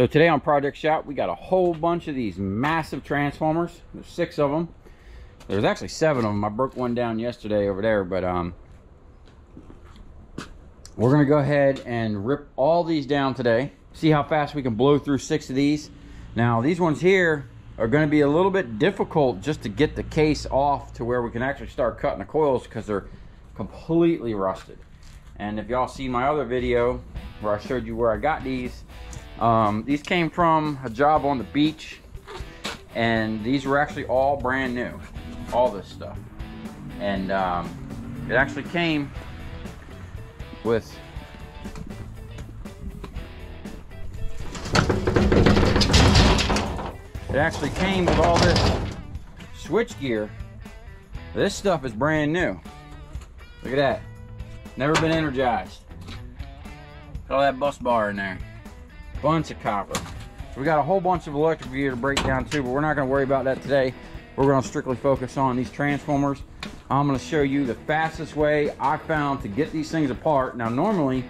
So today on Project Shop, we got a whole bunch of these massive transformers. There's 6 of them. There's actually 7 of them. I broke one down yesterday over there, but we're gonna go ahead and rip all these down today. See how fast we can blow through 6 of these. Now these ones here are gonna be a little bit difficult just to get the case off to where we can actually start cutting the coils, because they're completely rusted. And if y'all see my other video where I showed you where I got these came from a job on the beach, and these were actually all brand new, all this stuff. And it actually came with all this switch gear. This stuff is brand new. Look at that, never been energized. Got all that bus bar in there. Bunch of copper. So we got a whole bunch of electric gear to break down too, but we're not going to worry about that today. We're going to strictly focus on these transformers. I'm going to show you the fastest way I found to get these things apart. Now normally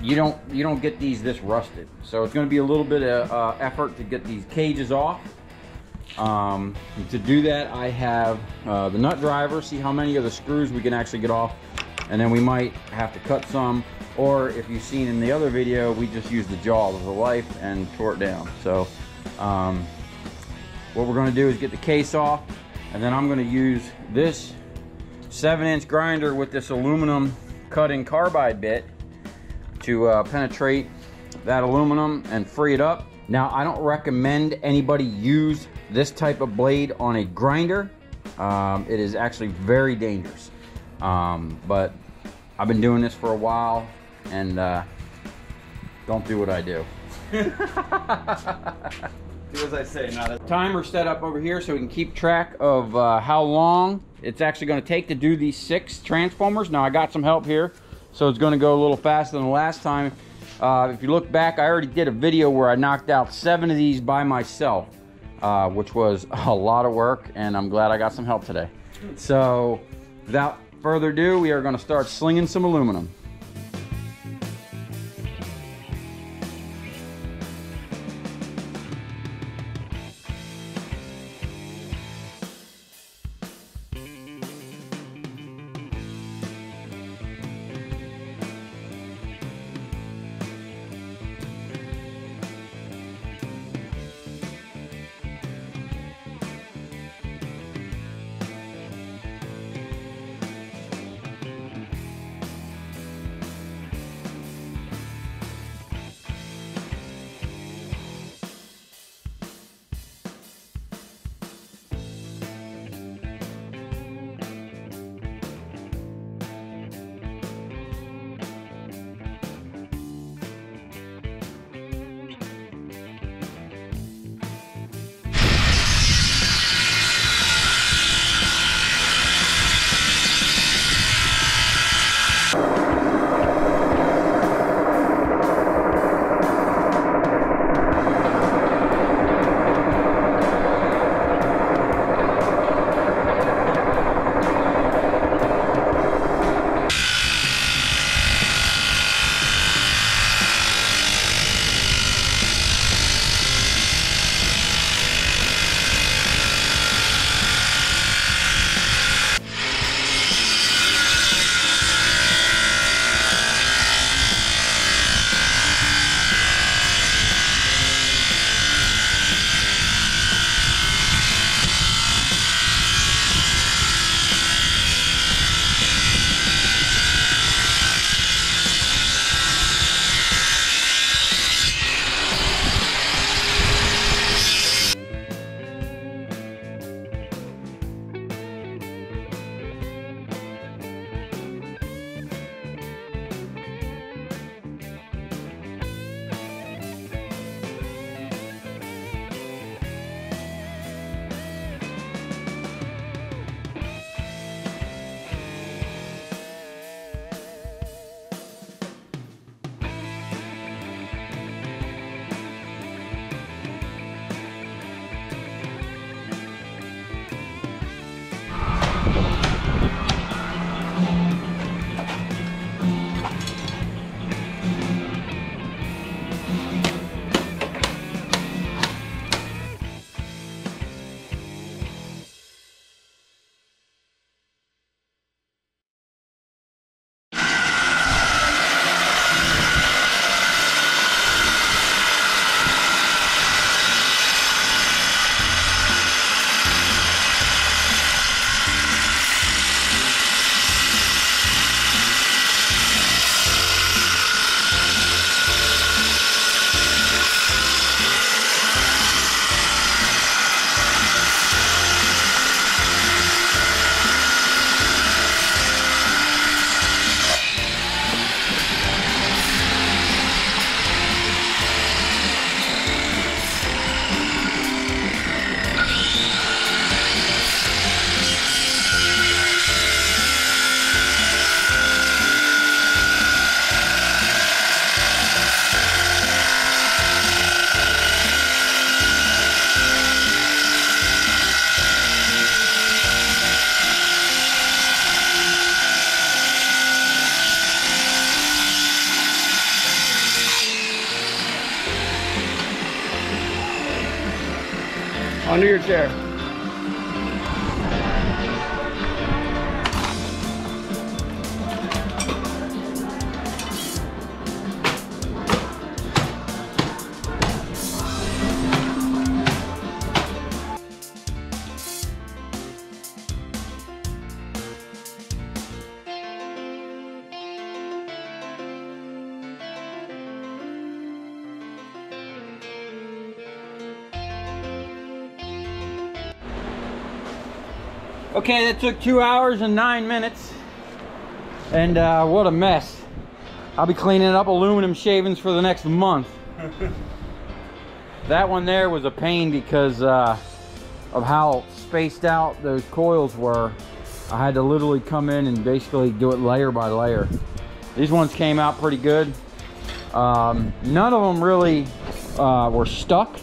you don't get these this rusted, so it's going to be a little bit of effort to get these cages off. To do that, I have the nut driver. See how many of the screws we can actually get off, and then we might have to cut some. Or if you've seen in the other video, we just used the jaw of the life and tore it down. So what we're gonna do is get the case off, and then I'm gonna use this 7-inch grinder with this aluminum cutting carbide bit to penetrate that aluminum and free it up. Now, I don't recommend anybody use this type of blade on a grinder. It is actually very dangerous, but I've been doing this for a while, and don't do what I do. Do as I say. Timer set up over here so we can keep track of how long it's actually going to take to do these 6 transformers. Now I got some help here, so it's going to go a little faster than the last time. If you look back, I already did a video where I knocked out 7 of these by myself, which was a lot of work, and I'm glad I got some help today. So without further ado, we are going to start slinging some aluminum. under your chair. Okay, that took 2 hours and 9 minutes, and what a mess. I'll be cleaning up aluminum shavings for the next month. That one there was a pain because of how spaced out those coils were. I had to literally come in and basically do it layer by layer. These ones came out pretty good. None of them really were stuck.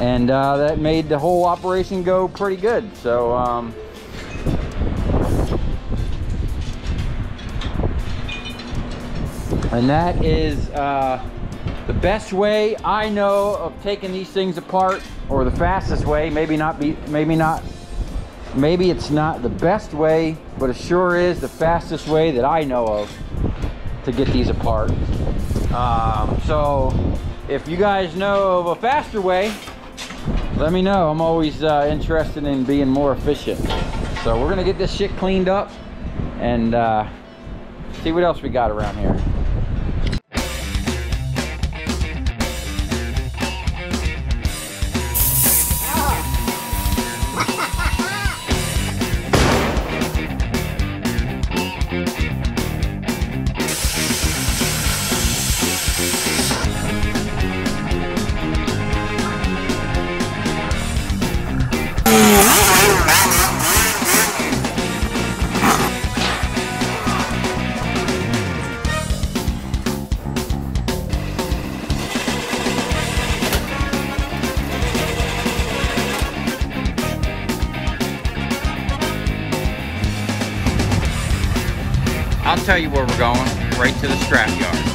And that made the whole operation go pretty good. So and that is the best way I know of taking these things apart, or the fastest way. Maybe it's not the best way, but it sure is the fastest way that I know of to get these apart. So if you guys know of a faster way, let me know. I'm always interested in being more efficient. So we're gonna get this shit cleaned up and see what else we got around here. I'll tell you where we're going, right to the scrap yard.